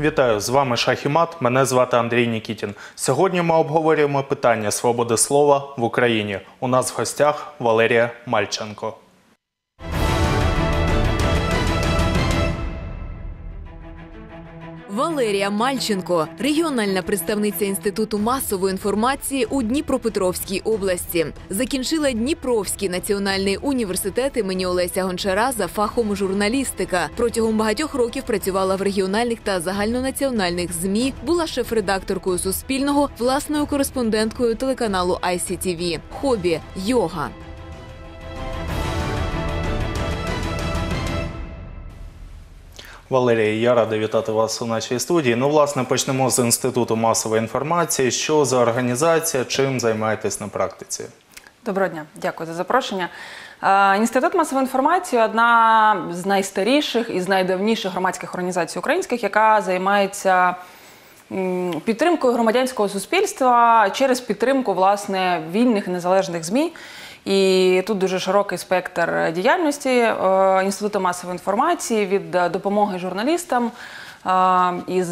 Вітаю, з вами «Шах і мат», мене звати Андрій Нікітін. Сьогодні ми обговорюємо питання свободи слова в Україні. У нас в гостях Валерія Мальченко. Валерія Мальченко – регіональна представниця Інституту масової інформації у Дніпропетровській області. Закінчила Дніпровський національний університет імені Олеся Гончара за фахом журналістика. Протягом багатьох років працювала в регіональних та загальнонаціональних ЗМІ, була шеф-редакторкою Суспільного, власною кореспонденткою телеканалу ICTV. Хобі – йога. Валерія, я радий вітати вас у нашій студії. Ну, власне, почнемо з Інституту масової інформації. Що за організація, чим займаєтесь на практиці? Доброго дня, дякую за запрошення. Інститут масової інформації – одна з найстаріших і з найдавніших громадських організацій українських, яка займається підтримкою громадянського суспільства через підтримку, власне, вільних і незалежних ЗМІ. І тут дуже широкий спектр діяльності Інституту масової інформації від допомоги журналістам із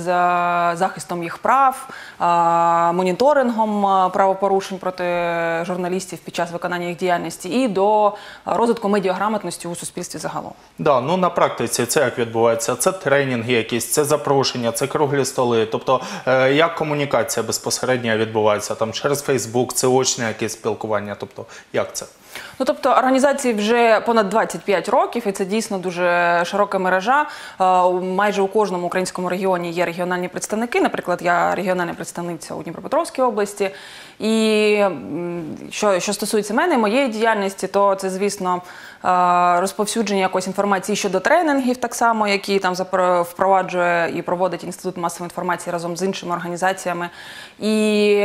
захистом їх прав, моніторингом правопорушень проти журналістів під час виконання їх діяльності і до розвитку медіаграмотності у суспільстві загалом. Так, ну на практиці це як відбувається? Це тренінги якісь, це запрошення, це круглі столи? Тобто як комунікація безпосередньо відбувається? Там через Фейсбук, це очне якесь спілкування? Тобто як це? Ну, тобто, організації вже понад 25 років, і це дійсно дуже широка мережа. Майже у кожному українському регіоні є регіональні представники. Наприклад, я регіональна представниця у Дніпропетровській області. І що стосується мене, моєї діяльності, то це, звісно, розповсюдження якоїсь інформації щодо тренінгів, так само, які там впроваджує і проводить Інститут масової інформації разом з іншими організаціями. І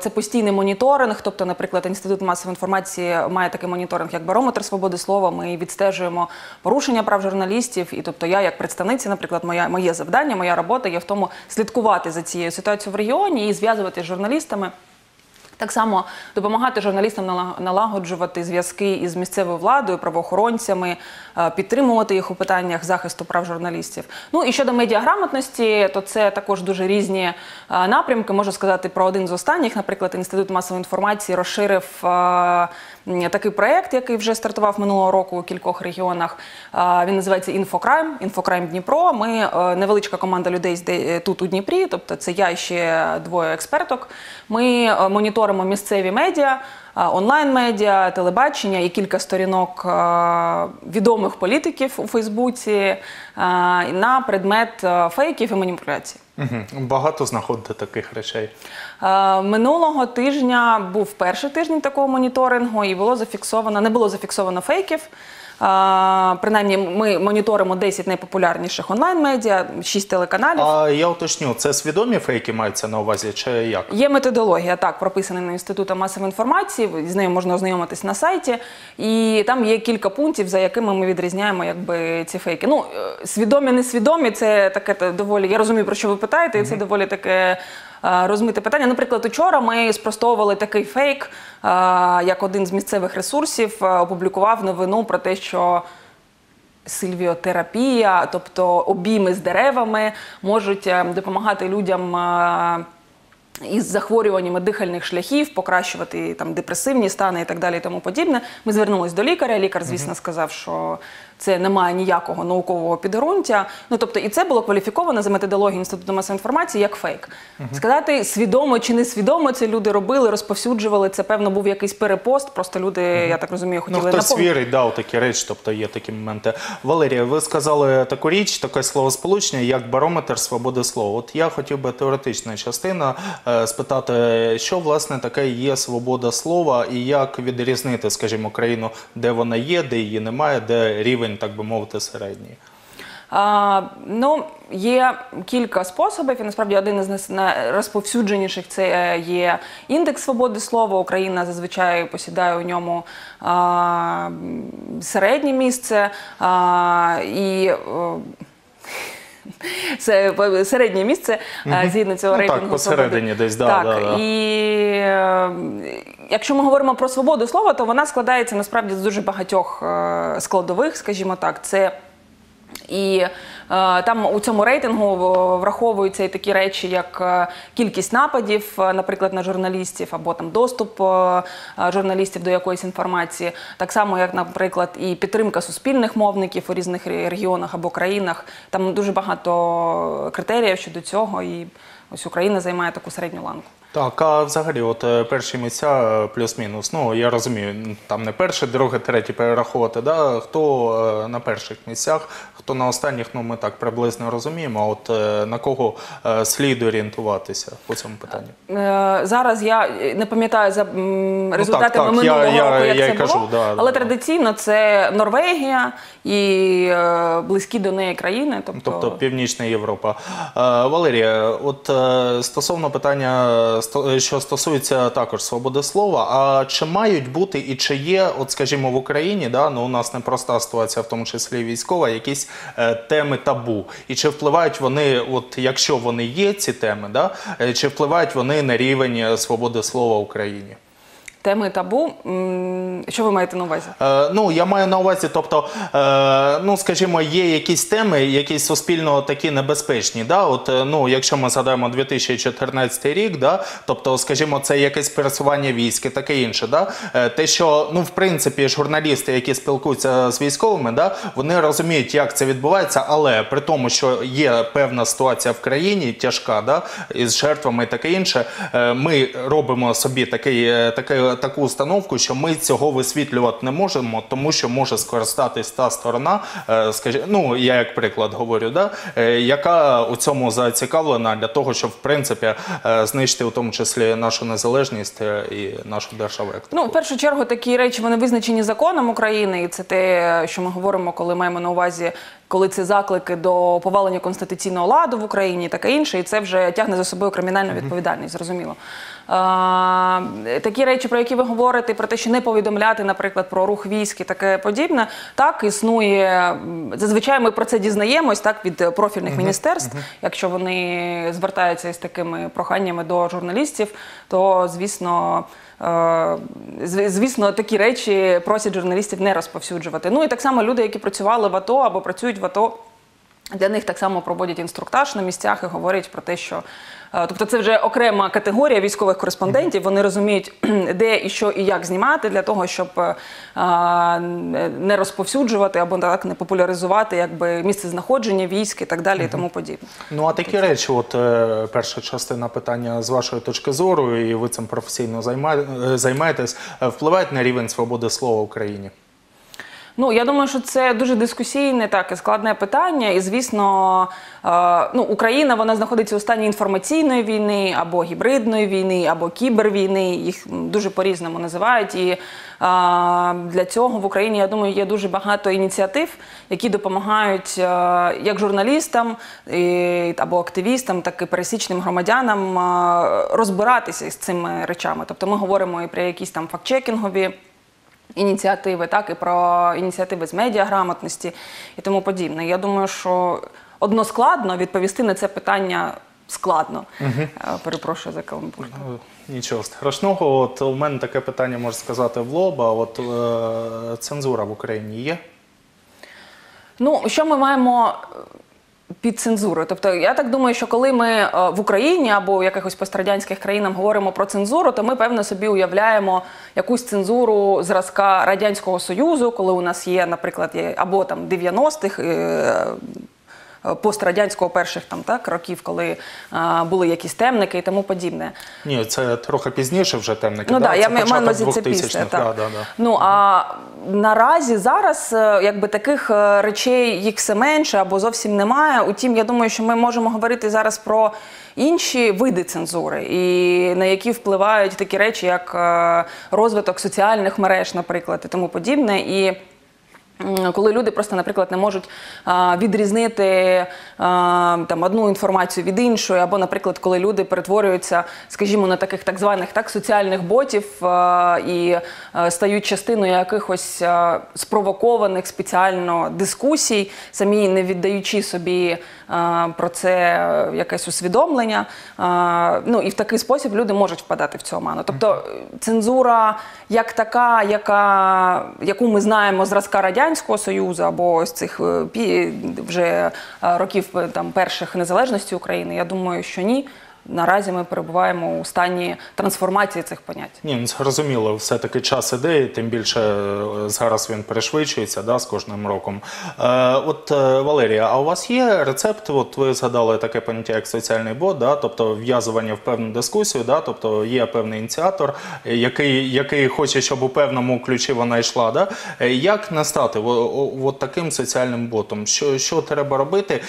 це постійний моніторинг, тобто, наприклад, Інститут масової інформації має такий моніторинг, як барометр свободи слова, ми відстежуємо порушення прав журналістів, і тобто я як представниця, наприклад, моє завдання, моя робота є в тому слідкувати за цією ситуацією в регіоні і зв'язуватися з журналістами. Так само допомагати журналістам налагоджувати зв'язки із місцевою владою, правоохоронцями, підтримувати їх у питаннях захисту прав журналістів. Ну і щодо медіаграмотності, то це також дуже різні напрямки. Можу сказати про один з останніх. Наприклад, Інститут масової інформації розширив такий проєкт, який вже стартував минулого року у кількох регіонах. Він називається «Інфокрайм», «Інфокрайм Дніпро». Ми невеличка команда людей тут у Дніпрі, тобто це я і ще двоє експерток. Ми моніторимо місцеві медіа, онлайн-медіа, телебачення і кілька сторінок відомих політиків у Фейсбуці на предмет фейків і маніпуляцій. Багато знаходити таких речей? Минулого тижня був перший тиждень такого моніторингу і не було зафіксовано фейків. Принаймні, ми моніторимо 10 найпопулярніших онлайн-медіа, 6 телеканалів. А я уточню, це свідомі фейки маються на увазі, чи як? Є методологія, так, прописана Інститутом масової інформації, з нею можна ознайомитись на сайті, і там є кілька пунктів, за якими ми відрізняємо ці фейки. Ну, свідомі, несвідомі, це таке доволі, я розумію, про що ви питаєте, і це доволі таке розмите питання. Наприклад, учора ми спростовували такий фейк, як один з місцевих ресурсів опублікував новину про те, що сільвіотерапія, тобто обійми з деревами, можуть допомагати людям із захворюваннями дихальних шляхів, покращувати депресивні стани і так далі і тому подібне. Ми звернулись до лікаря, лікар, звісно, сказав, що це не має ніякого наукового підґрунтя. Ну, тобто, і це було кваліфіковано за методологією Інституту масової інформації як фейк. Сказати, свідомо чи несвідомо це люди робили, розповсюджували, це, певно, був якийсь перепост, просто люди, я так розумію, хотіли напомнити. Ну, хтось вірить, да, у такі речі, тобто є такі моменти. Валерія, ви сказали таку річ, таке словосполучення, як барометр свободи слова. От я хотів би теоретична частина спитати, що, власне, таке є свобода слова і як відрізнити, скажімо, країну, де вона є, де її немає, де рівень, так би мовити, середній. Ну, є кілька способів, і насправді один із найрозповсюдженіших – це є індекс свободи слова. Україна зазвичай посідає у ньому середнє місце, і це середнє місце згідно цього рейтингу. Так, посередині десь, так. І якщо ми говоримо про свободу слова, то вона складається насправді з дуже багатьох складових, скажімо так. Це і там у цьому рейтингу враховуються і такі речі, як кількість нападів, наприклад, на журналістів, або там доступ журналістів до якоїсь інформації. Так само, як, наприклад, і підтримка суспільних мовників у різних регіонах або країнах. Там дуже багато критеріїв щодо цього, і ось Україна займає таку середню ланку. Так, а взагалі, от перші місця плюс-мінус, ну, я розумію, там не перше, друге, третє перераховувати, да, хто на перших місцях, хто на останніх, ну, ми так приблизно розуміємо, а от на кого слід орієнтуватися по цьому питанню? Зараз я не пам'ятаю за результатами минулого року, як це було, але традиційно це Норвегія і близькі до неї країни, тобто Північна Європа. Валерія, от стосовно питання, що стосується також свободи слова, а чи мають бути і чи є, от скажімо, в Україні, да, ну у нас непроста ситуація, в тому числі військова, якісь теми табу, і чи впливають вони, от якщо вони є, ці теми, да, чи впливають вони на рівень свободи слова в Україні? Теми табу? Що ви маєте на увазі? Ну, я маю на увазі, тобто, ну, скажімо, є якісь теми, якісь суспільно такі небезпечні, да? От, ну, якщо ми згадаємо 2014 рік, да? Тобто, скажімо, це якесь пересування військ і таке інше, да? Те, що, ну, в принципі, журналісти, які спілкуються з військовими, да? Вони розуміють, як це відбувається, але при тому, що є певна ситуація в країні, тяжка, да? Із жертвами і таке інше, ми робимо собі таку установку, що ми цього висвітлювати не можемо, тому що може скористатись та сторона, ну, я як приклад говорю, да, яка у цьому зацікавлена для того, щоб, в принципі, знищити у тому числі нашу незалежність і нашу державу. Ну, в першу чергу, такі речі, вони визначені законом України, і це те, що ми говоримо, коли маємо на увазі, коли це заклики до повалення конституційного ладу в Україні і таке інше, і це вже тягне за собою кримінальну відповідальність, зрозуміло. Такі речі, про які ви говорите, про те, що не повідомляти, наприклад, про рух військ і таке подібне, так, існує, зазвичай ми про це дізнаємось, так, від профільних міністерств, якщо вони звертаються із такими проханнями до журналістів, то, звісно, такі речі просять журналістів не розповсюджувати. Ну і так само люди, які працювали в АТО або працюють в АТО, для них так само проводять інструктаж на місцях і говорять про те, що... Тобто це вже окрема категорія військових кореспондентів, вони розуміють, де і що і як знімати для того, щоб не розповсюджувати або так не популяризувати якби місце знаходження військ і так далі і тому подібне. Ну а такі речі, от перша частина питання з вашої точки зору, і ви цим професійно займаєтесь, впливають на рівень свободи слова в Україні? Ну, я думаю, що це дуже дискусійне, так, і складне питання. І, звісно, ну, Україна, вона знаходиться у стані інформаційної війни, або гібридної війни, або кібервійни. Їх дуже по-різному називають. І для цього в Україні, я думаю, є дуже багато ініціатив, які допомагають як журналістам, або активістам, так і пересічним громадянам розбиратися із цими речами. Тобто ми говоримо і про якісь там фактчекінгові ініціативи, так, і про ініціативи з медіаграмотності і тому подібне. Я думаю, що односкладно відповісти на це питання складно. Перепрошую за каламбур. Нічого страшного. От у мене таке питання, можна сказати, в лоб. А от цензура в Україні є? Ну, що ми маємо... під цензурою. Тобто, я так думаю, що коли ми в Україні або в якихось пострадянських країнах говоримо про цензуру, то ми, певно, собі уявляємо якусь цензуру зразка Радянського Союзу, коли у нас є, наприклад, або там 90-х, пострадянського перших там, так, років, коли були якісь темники і тому подібне. Ні, це трохи пізніше вже темники, ну, да? Це початок 2000-х. Ну, а наразі зараз якби таких речей їх все менше або зовсім немає. Утім, я думаю, що ми можемо говорити зараз про інші види цензури, і на які впливають такі речі, як розвиток соціальних мереж, наприклад, і тому подібне. І коли люди просто, наприклад, не можуть відрізнити одну інформацію від іншої, або, наприклад, коли люди перетворюються, скажімо, на таких так званих соціальних ботів і стають частиною якихось спровокованих спеціально дискусій, самі не віддаючи собі про це якесь усвідомлення. Ну, і в такий спосіб люди можуть впадати в цю оману. Тобто цензура як така, яку ми знаємо зразка радянського, Союзу або з цих вже років перших незалежності України, я думаю, що ні. Наразі ми перебуваємо у стані трансформації цих понять. Ні, зрозуміло, все-таки час іде, тим більше зараз він перешвидшується з кожним роком. От, Валерія, а у вас є рецепт, от ви згадали таке поняття як соціальний бот, тобто в'язування в певну дискусію, тобто є певний ініціатор, який хоче, щоб у певному ключі вона йшла. Як не стати от таким соціальним ботом? Що треба робити?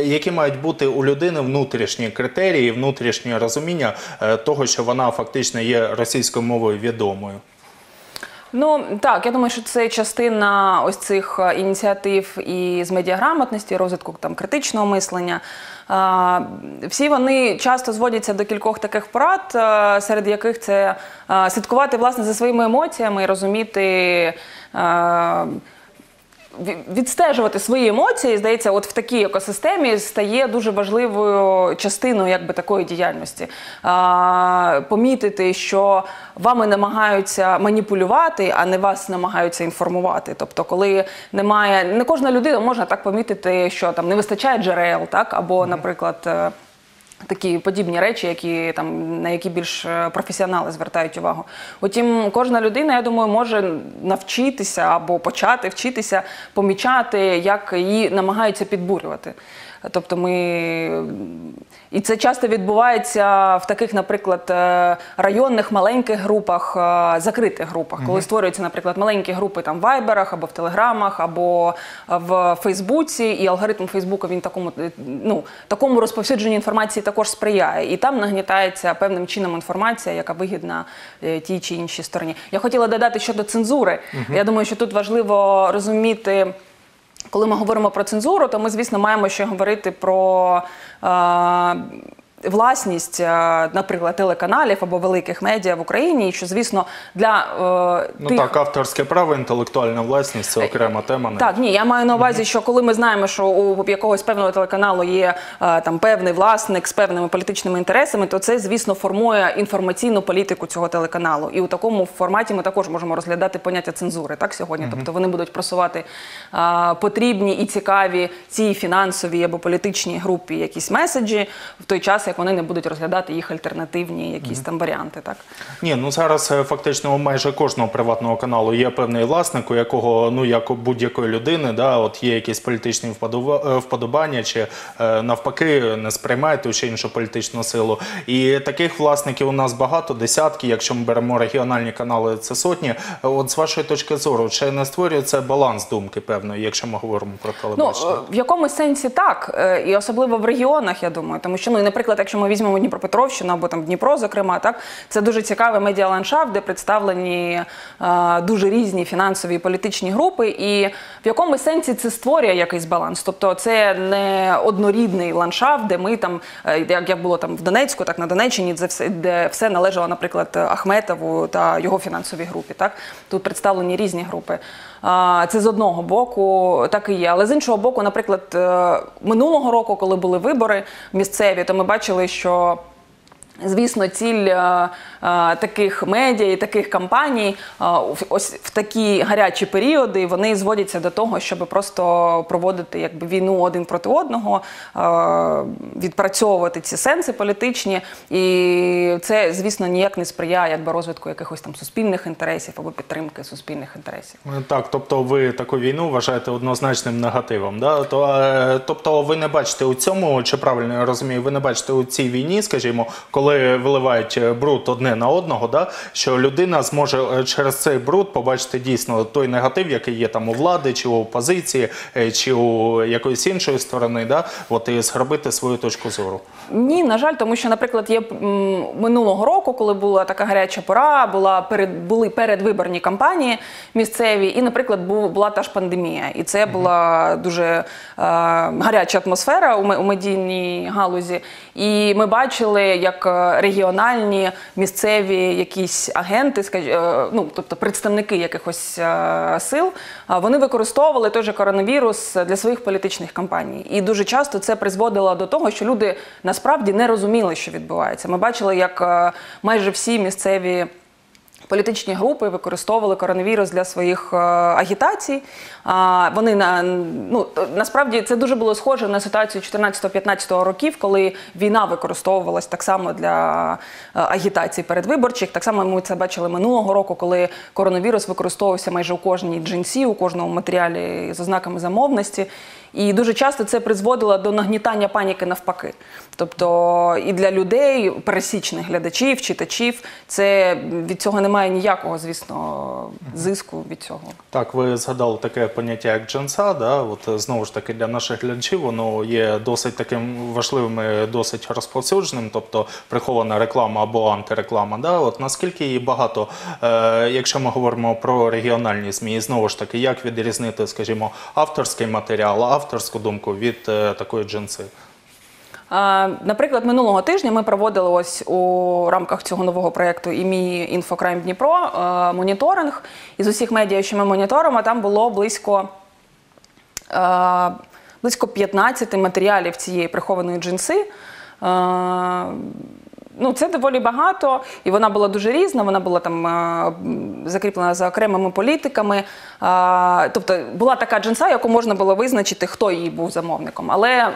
Які мають бути у людини внутрішні критерії, і внутрішнє розуміння того, що вона фактично є російською мовою відомою? Ну, так, я думаю, що це частина ось цих ініціатив і з медіаграмотності, розвитку критичного мислення. Всі вони часто зводяться до кількох таких порад, серед яких це слідкувати, власне, за своїми емоціями і розуміти, відстежувати свої емоції, здається, от в такій екосистемі стає дуже важливою частиною, якби, такої діяльності. Помітити, що вами намагаються маніпулювати, а не вас намагаються інформувати. Тобто, коли немає... Не кожна людина може так помітити, що там не вистачає джерел, або, наприклад, такі подібні речі, на які більш професіонали звертають увагу. Утім, кожна людина, я думаю, може навчитися або почати вчитися, помічати, як її намагаються підбурювати. Тобто і це часто відбувається в таких, наприклад, районних маленьких групах, закритих групах, коли створюються, наприклад, маленькі групи в вайберах, або в телеграмах, або в Фейсбуці, і алгоритм Фейсбуку він такому розповсюдженню інформації також сприяє. І там нагнітається певним чином інформація, яка вигідна тій чи іншій стороні. Я хотіла додати щодо цензури. Я думаю, що тут важливо розуміти, коли ми говоримо про цензуру, то ми, звісно, маємо ще говорити про власність, наприклад, телеканалів або великих медіа в Україні, і що, звісно, для тих... Ну так, авторське право, інтелектуальна власність – це окрема тема. Так, ні, я маю на увазі, що коли ми знаємо, що у якогось певного телеканалу є певний власник з певними політичними інтересами, то це, звісно, формує інформаційну політику цього телеканалу. І у такому форматі ми також можемо розглядати поняття цензури, так, сьогодні. Тобто вони будуть просувати потрібні і цікаві цій фінансовій або політичній групі якісь меседжі в той час, як вони не будуть розглядати їх альтернативні якісь там варіанти, так? Ні, ну зараз фактично у майже кожного приватного каналу є певний власник, у якого, ну, як у будь-якої людини, от є якісь політичні вподобання, чи навпаки не сприймає ту чи іншу політичну силу. І таких власників у нас багато, десятки, якщо ми беремо регіональні канали, це сотні. От з вашої точки зору, чи не створюється баланс думки, певно, якщо ми говоримо про телебачення? Ну, в якомусь сенсі так, і особливо в регіонах, я думаю, тому що, ну, і, наприклад, якщо ми візьмемо Дніпропетровщину або Дніпро, зокрема, це дуже цікавий медіаландшафт, де представлені дуже різні фінансові і політичні групи, і в якомусь сенсі це створює якийсь баланс. Тобто це не однорідний ландшафт, де ми там, як було в Донецьку, так на Донеччині, де все належало, наприклад, Ахметову та його фінансовій групі. Тут представлені різні групи. Це з одного боку, так і є. Але з іншого боку, наприклад, минулого року, коли були вибори місцеві, то ми бачили, що, звісно, ціль таких медіа і таких кампаній в такі гарячі періоди, вони зводяться до того, щоб просто проводити війну один проти одного, відпрацьовувати ці сенси політичні. І це, звісно, ніяк не сприяє розвитку якихось там суспільних інтересів або підтримки суспільних інтересів. Так, тобто ви таку війну вважаєте однозначним негативом, да? Тобто ви не бачите у цьому, чи правильно я розумію, ви не бачите у цій війні, скажімо, коли виливають бруд одне на одного, да, що людина зможе через цей бруд побачити дійсно той негатив, який є там у влади, чи у опозиції, чи у якоїсь іншої сторони, да, от, і зробити свою точку зору. Ні, на жаль, тому що, наприклад, є минулого року, коли була така гаряча пора, були передвиборні кампанії місцеві, і, наприклад, була та ж пандемія. І це була дуже гаряча атмосфера у медійній галузі. І ми бачили, як регіональні, місцеві якісь агенти, ну, тобто представники якихось сил, вони використовували той же коронавірус для своїх політичних кампаній. І дуже часто це призводило до того, що люди насправді не розуміли, що відбувається. Ми бачили, як майже всі місцеві політичні групи використовували коронавірус для своїх агітацій. Вони насправді це дуже було схоже на ситуацію 14-15 років, коли війна використовувалась так само для агітацій передвиборчих. Так само ми це бачили минулого року, коли коронавірус використовувався майже у кожній джинсі, у кожному матеріалі з ознаками замовності. І дуже часто це призводило до нагнітання паніки навпаки. Тобто і для людей, пересічних глядачів, читачів, це від цього немає ніякого, звісно, зиску від цього. Так, ви згадали таке поняття, як джинса, да? От, знову ж таки, для наших глядачів воно є досить таким важливим, досить розповсюдженим, тобто прихована реклама або антиреклама. Да? От, наскільки її багато, якщо ми говоримо про регіональні ЗМІ, знову ж таки, як відрізнити, скажімо, авторський матеріал, авторську думку від такої джинси? Наприклад, минулого тижня ми проводили ось у рамках цього нового проєкту «Інфокрайм Дніпро» моніторинг. Із усіх медіа, що ми моніторимо, там було близько 15 матеріалів цієї прихованої джинси. Ну, це доволі багато, і вона була дуже різна, вона була там закріплена за окремими політиками. Тобто була така джинса, яку можна було визначити, хто її був замовником. Але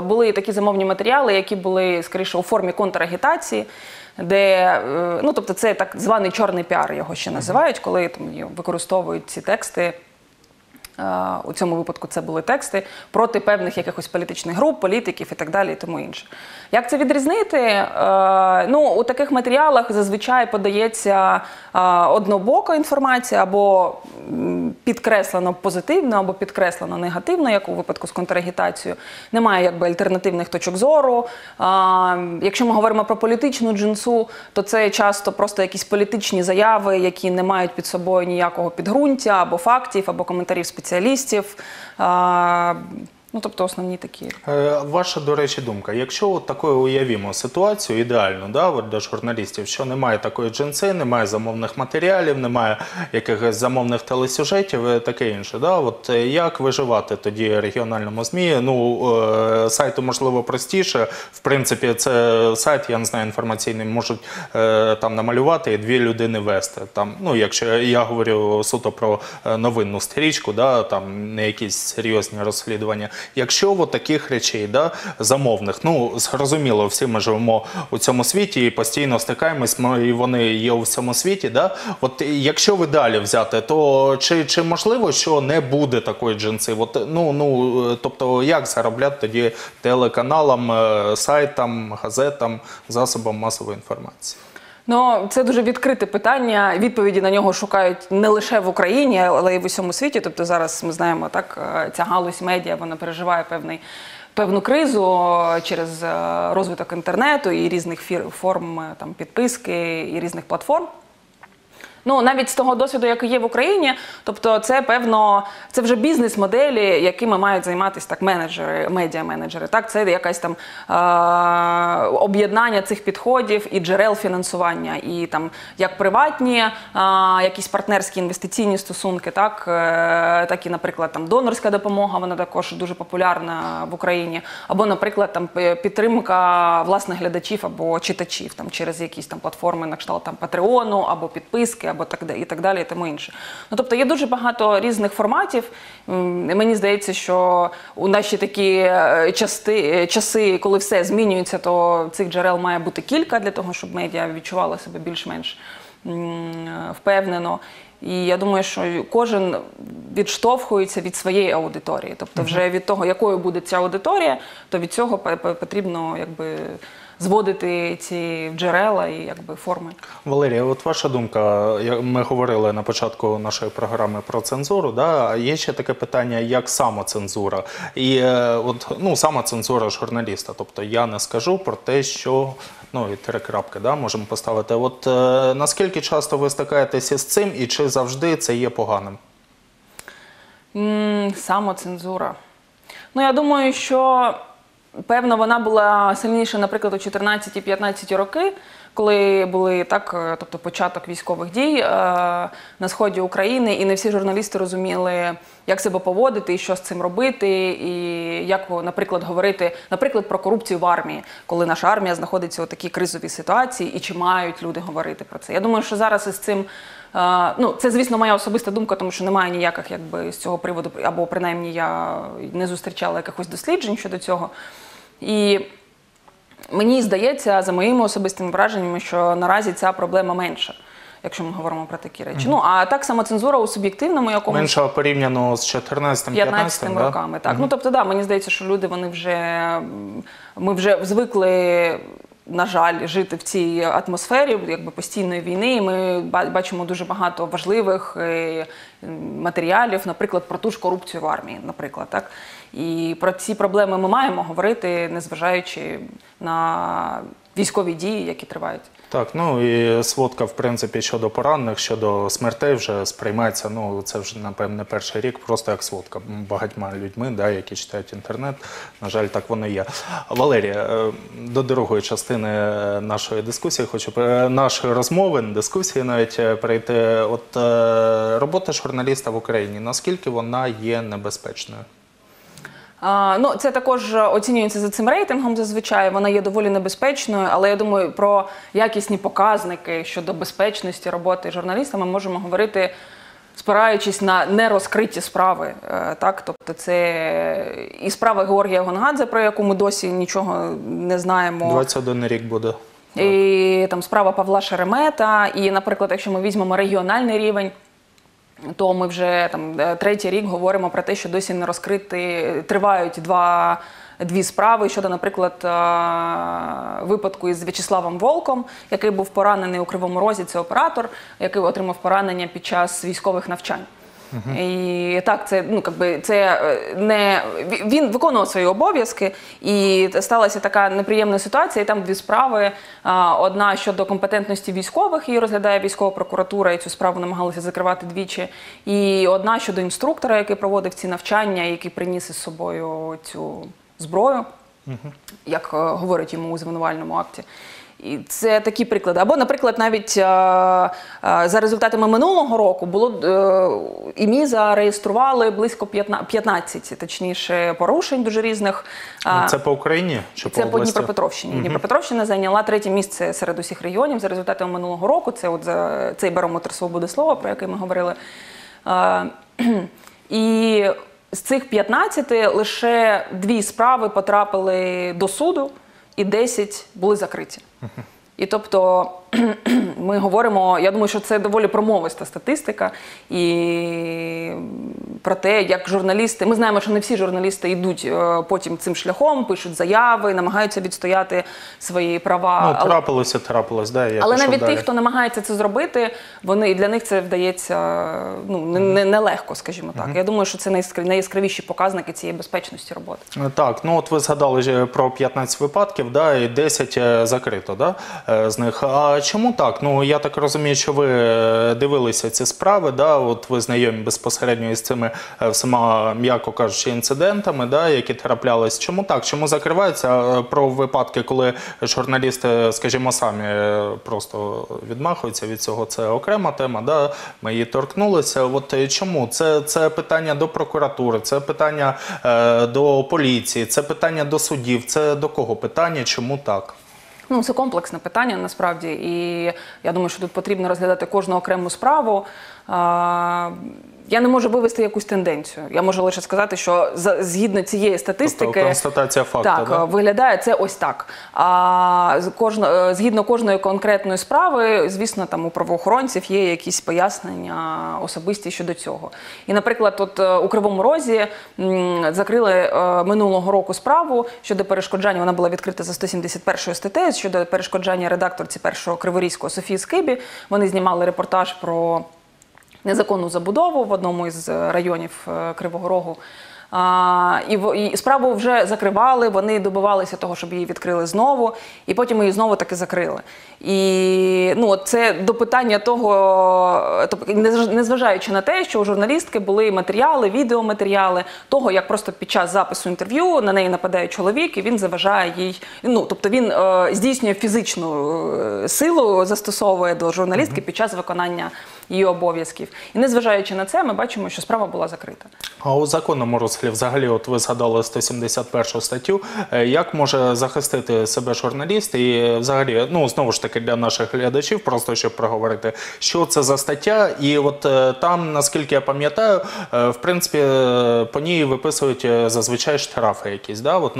були такі замовні матеріали, які були, скоріше, у формі контрагітації, де, ну, тобто це так званий чорний піар, його ще називають, коли там використовують ці тексти. У цьому випадку це були тексти проти певних якихось політичних груп, політиків і так далі, і тому інше. Як це відрізнити? Ну, у таких матеріалах зазвичай подається однобока інформація, або підкреслено позитивно, або підкреслено негативно, як у випадку з контрагітацією. Немає, якби, альтернативних точок зору. Якщо ми говоримо про політичну джинсу, то це часто просто якісь політичні заяви, які не мають під собою ніякого підґрунтя, або фактів, або коментарів спеціалістів. Ну, тобто основні такі. Ваша, до речі, думка. Якщо от такою уявімо ситуацію, ідеально, да, от для журналістів, що немає такої джинси, немає замовних матеріалів, немає якихось замовних телесюжетів і таке інше, да, от як виживати тоді регіональному ЗМІ? Ну, сайту, можливо, простіше. В принципі, це сайт, я не знаю, інформаційний, можуть там намалювати і дві людини вести. Там, ну, якщо я говорю суто про новинну стрічку, да, там не якісь серйозні розслідування. Якщо от таких речей, да, замовних, ну, зрозуміло, всі ми живемо у цьому світі і постійно стикаємось, і вони є у всьому світі, да? От якщо ви далі взяти, то чи можливо, що не буде такої джинси? От, ну, тобто, як заробляти тоді телеканалам, сайтам, газетам, засобам масової інформації? Ну, це дуже відкрите питання, відповіді на нього шукають не лише в Україні, але й в усьому світі. Тобто зараз, ми знаємо, так, ця галузь медіа, вона переживає певну кризу через розвиток інтернету і різних форм там, підписки, і різних платформ. Ну, навіть з того досвіду, який є в Україні, тобто це, певно, це вже бізнес-моделі, якими мають займатися так менеджери, медіа-менеджери. Так, це якесь там об'єднання цих підходів і джерел фінансування, і там як приватні якісь партнерські інвестиційні стосунки, так, так і, наприклад, там донорська допомога, вона також дуже популярна в Україні, або, наприклад, там підтримка власних глядачів або читачів, там через якісь там платформи на кшталт там Патреону або підписки, або так далі, і тому інше. Ну, тобто є дуже багато різних форматів. Мені здається, що у наші такі часи, коли все змінюється, то цих джерел має бути кілька для того, щоб медіа відчувала себе більш-менш впевнено. І я думаю, що кожен відштовхується від своєї аудиторії. Тобто вже від того, якою буде ця аудиторія, то від цього потрібно, якби, зводити ці джерела і якби форми. Валерія, от ваша думка, ми говорили на початку нашої програми про цензуру, да? Є ще таке питання, як самоцензура. І от, ну, самоцензура журналіста, тобто я не скажу про те, що, ну, і три крапки, да, можемо поставити. От наскільки часто ви стикаєтеся з цим і чи завжди це є поганим? Самоцензура. Ну, я думаю, що певно, вона була сильніша, наприклад, у 14-15 роки, коли були так, тобто початок військових дій на сході України, і не всі журналісти розуміли, як себе поводити, і що з цим робити, і як, наприклад, говорити, наприклад, про корупцію в армії, коли наша армія знаходиться у такій кризовій ситуації, і чи мають люди говорити про це. Я думаю, що зараз із цим, ну, це, звісно, моя особиста думка, тому що немає ніяких, якби, з цього приводу, або, принаймні, я не зустрічала якихось досліджень щодо цього. І мені здається, за моїми особистими враженнями, що наразі ця проблема менша, якщо ми говоримо про такі речі. Ну, а так, самоцензура у суб'єктивному якомусь… Менша порівняно з 14-15 роками, так. Ну, тобто, так, мені здається, що люди, вони вже… Ми вже звикли, на жаль, жити в цій атмосфері, якби, постійної війни, і ми бачимо дуже багато важливих матеріалів, наприклад, про ту ж корупцію в армії, наприклад, так. І про ці проблеми ми маємо говорити, незважаючи на військові дії, які тривають. Так, ну і сводка, в принципі, щодо поранених, щодо смертей вже сприймається, ну це вже, напевно, не перший рік, просто як сводка багатьма людьми, да, які читають інтернет, на жаль, так воно є. Валерія, до другої частини нашої дискусії, хочу, нашої розмови, дискусії навіть перейти. От робота журналіста в Україні, наскільки вона є небезпечною? Ну, це також оцінюється за цим рейтингом зазвичай, вона є доволі небезпечною, але я думаю, про якісні показники щодо безпечності роботи журналіста ми можемо говорити, спираючись на нерозкриті справи. Так? Тобто це і справа Георгія Гонгадзе, про яку ми досі нічого не знаємо. 21 рік буде. І там справа Павла Шеремета, і, наприклад, якщо ми візьмемо регіональний рівень, то ми вже там третій рік говоримо про те, що досі не розкриті, тривають дві справи щодо, наприклад, випадку із В'ячеславом Волком, який був поранений у Кривому Розі, це оператор, який отримав поранення під час військових навчань. І так, це, ну, якби, це не… Він виконував свої обов'язки, і сталася така неприємна ситуація, і там дві справи. Одна щодо компетентності військових, її розглядає військова прокуратура, і цю справу намагалися закривати двічі. І одна щодо інструктора, який проводив ці навчання, який приніс із собою цю зброю, як говорить йому у звинувальному акті. І це такі приклади. Або, наприклад, навіть за результатами минулого року було ІМІ зареєстрували близько 15, точніше, порушень дуже різних. Це по Україні чи по області? Це по Дніпропетровщині. Дніпропетровщина зайняла 3-є місце серед усіх регіонів за результатами минулого року. Це от за цей барометр свободи слова, про який ми говорили. І з цих 15 лише 2 справи потрапили до суду, і 10 були закриті. І тобто ми говоримо, я думаю, що це доволі промовиста статистика, і про те, як журналісти, ми знаємо, що не всі журналісти йдуть потім цим шляхом, пишуть заяви, намагаються відстояти свої права. Ну, трапилось, да, я але навіть тих, хто намагається це зробити, вони, для них це вдається, ну, нелегко, скажімо так. Я думаю, що це найяскравіші показники цієї безпечності роботи. Так, ну от ви згадали про 15 випадків, да, і 10 закрито, да, з них. А чому так? Ну, я так розумію, що ви дивилися ці справи, да, от ви знайомі безпосередньо із цими всіма, м'яко кажучи, інцидентами, да, які траплялись. Чому так? Чому закриваються? Про випадки, коли журналісти, скажімо, самі просто відмахуються від цього, це окрема тема, да, ми її торкнулися. От чому? Це питання до прокуратури, це питання до поліції, це питання до судів, це до кого питання, чому так? Ну, це комплексне питання, насправді, і я думаю, що тут потрібно розглядати кожну окрему справу. я не можу вивести якусь тенденцію. Я можу лише сказати, що згідно цієї статистики, тобто, констатація факту, так, да? Виглядає це ось так. А згідно кожної конкретної справи, звісно, там у правоохоронців є якісь пояснення особисті щодо цього. І, наприклад, от у Кривому Розі закрили минулого року справу щодо перешкоджання, вона була відкрита за 171 статтею, щодо перешкоджання редакторці першого Криворізького Софії Скибі. Вони знімали репортаж про незаконну забудову в одному із районів Кривого Рогу. І справу вже закривали, вони добивалися того, щоб її відкрили знову, і потім її знову таки закрили. І ну, це до питання того, тобто, незважаючи на те, що у журналістки були матеріали, відеоматеріали того, як просто під час запису інтерв'ю на неї нападає чоловік, і він заважає їй, ну, тобто він здійснює фізичну силу, застосовує до журналістки під час виконання її обов'язків. І незважаючи на це, ми бачимо, що справа була закрита. А у законному розслідуванні, взагалі, от ви згадали 171 статтю, як може захистити себе журналіст і взагалі, ну, знову ж таки, для наших глядачів, просто щоб проговорити, що це за стаття, і от там, наскільки я пам'ятаю, в принципі, по ній виписують зазвичай штрафи якісь, да? От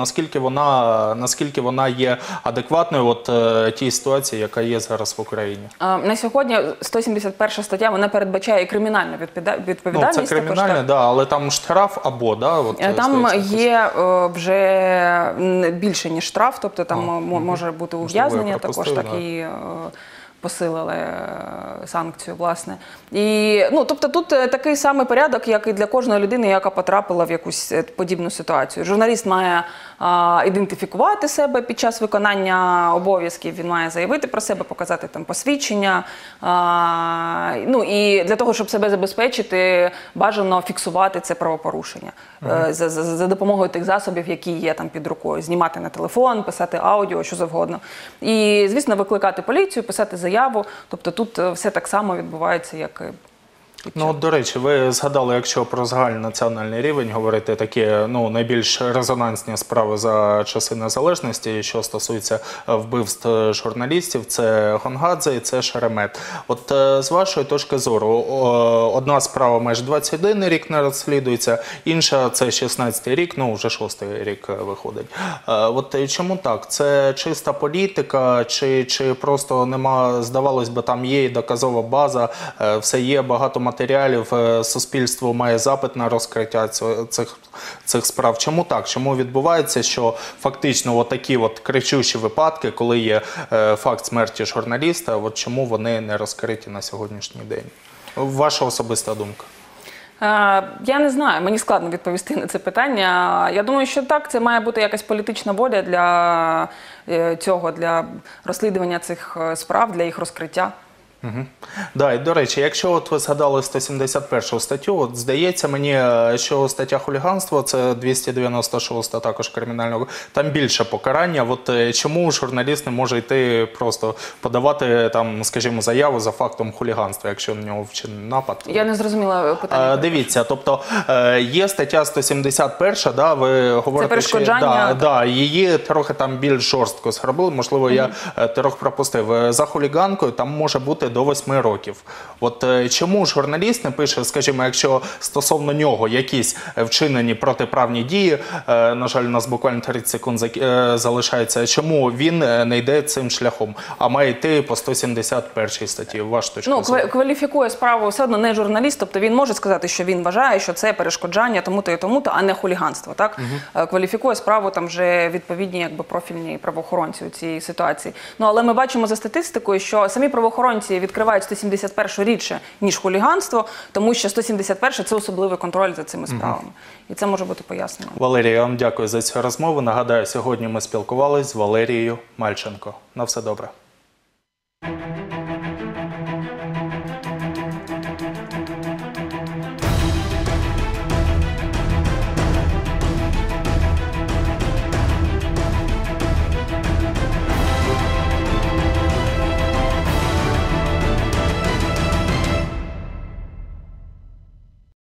наскільки вона є адекватною от тій ситуації, яка є зараз в Україні? На сьогодні 171 стаття, вона передбачає і кримінальну відповідальність. Ну, це кримінальне, так, да, але там штраф або, да? От, там є вже більше, ніж штраф, тобто там може бути ув'язнення, також так і посилили санкцію, власне. І, ну, тобто тут такий самий порядок, як і для кожної людини, яка потрапила в якусь подібну ситуацію. Журналіст має ідентифікувати себе під час виконання обов'язків, він має заявити про себе, показати там посвідчення. Ну, і для того, щоб себе забезпечити, бажано фіксувати це правопорушення за допомогою тих засобів, які є там під рукою. Знімати на телефон, писати аудіо, що завгодно. І, звісно, викликати поліцію, писати заяву. Тобто тут все так само відбувається, як і... Ну, до речі, ви згадали, якщо про загальнонаціональний рівень говорити, такі, ну, найбільш резонансні справи за часи незалежності, що стосується вбивств журналістів, це Гонгадзе і це Шеремет. От з вашої точки зору, одна справа майже 21 рік не розслідується, інша це 16-й рік, ну, вже 6-й рік виходить. От чому так? Це чиста політика, чи просто нема, здавалось би, там є і доказова база, все є, багато матеріалів, суспільство має запит на розкриття цих справ. Чому так? Чому відбувається, що фактично отакі от кричущі випадки, коли є факт смерті журналіста, от чому вони не розкриті на сьогоднішній день? Ваша особиста думка? Я не знаю, мені складно відповісти на це питання. Я думаю, що так, це має бути якась політична воля для цього, для розслідування цих справ, для їх розкриття. Угу. Да, і, до речі, якщо от ви згадали 171 статтю, от здається мені, що стаття хуліганства, це 296 також кримінального, там більше покарання. От чому журналіст не може йти просто подавати там, скажімо, заяву за фактом хуліганства, якщо на нього вчинений напад? Я не зрозуміла питання. Дивіться, тобто є стаття 171, да, ви говорите, це перешкоджання, що, да, її трохи там більш жорстко зробили, можливо, я трохи пропустив. За хуліганкою там може бути до 8 років. От чому журналіст не пише, скажімо, якщо стосовно нього якісь вчинені протиправні дії, на жаль, у нас буквально 30 секунд залишається, чому він не йде цим шляхом, а має йти по 171 статті? Ваш точка зору? Ну, кваліфікує справу все одно не журналіст, тобто він може сказати, що він вважає, що це перешкоджання тому-то і тому-то, а не хуліганство, так? Кваліфікує справу там вже відповідні якби профільні правоохоронці у цій ситуації. Ну, але ми бачимо за статистикою, що самі правоохоронці відкривають 171 рідше, ніж хуліганство, тому що 171 – це особливий контроль за цими справами. І це може бути пояснено. Валерія, я вам дякую за цю розмову. Нагадаю, сьогодні ми спілкувалися з Валерією Мальченко. На все добре.